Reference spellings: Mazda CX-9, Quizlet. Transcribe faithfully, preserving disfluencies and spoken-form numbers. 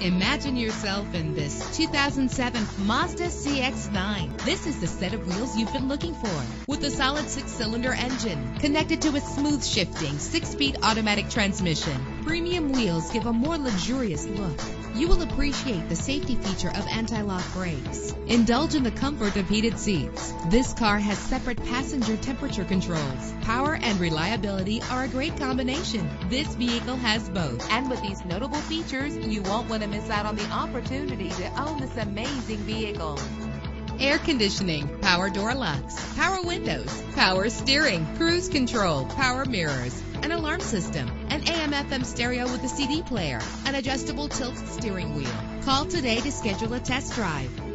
Imagine yourself in this two thousand seven Mazda C X nine. This is the set of wheels you've been looking for, with a solid six-cylinder engine connected to a smooth shifting six-speed automatic transmission. Premium wheels give a more luxurious look. You will appreciate the safety feature of anti-lock brakes. Indulge in the comfort of heated seats. This car has separate passenger temperature controls. Power and reliability are a great combination. This vehicle has both. And with these notable features, you won't want to miss out on the opportunity to own this amazing vehicle. Air conditioning, power door locks, power windows, power steering, cruise control, power mirrors, an alarm system, an A M F M stereo with a C D player, an adjustable tilt steering wheel. Call today to schedule a test drive.